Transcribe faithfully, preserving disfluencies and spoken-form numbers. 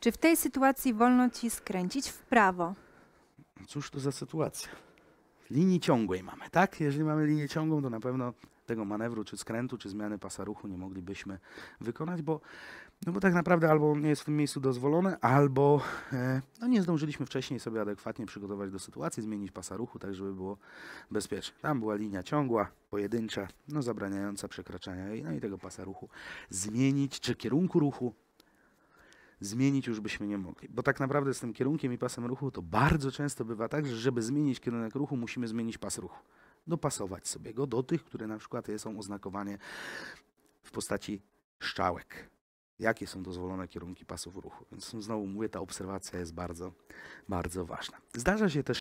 Czy w tej sytuacji wolno ci skręcić w prawo? Cóż to za sytuacja? Linii ciągłej mamy, tak? Jeżeli mamy linię ciągłą, to na pewno tego manewru, czy skrętu, czy zmiany pasa ruchu nie moglibyśmy wykonać, bo, no bo tak naprawdę albo nie jest w tym miejscu dozwolone, albo e, no nie zdążyliśmy wcześniej sobie adekwatnie przygotować do sytuacji, zmienić pasa ruchu, tak żeby było bezpiecznie. Tam była linia ciągła, pojedyncza, no zabraniająca przekraczania no i tego pasa ruchu zmienić, czy kierunku ruchu zmienić już byśmy nie mogli. Bo tak naprawdę z tym kierunkiem i pasem ruchu to bardzo często bywa tak, że żeby zmienić kierunek ruchu, musimy zmienić pas ruchu. Dopasować sobie go do tych, które na przykład są oznakowane w postaci strzałek. Jakie są dozwolone kierunki pasów ruchu. Więc znowu mówię, ta obserwacja jest bardzo, bardzo ważna. Zdarza się też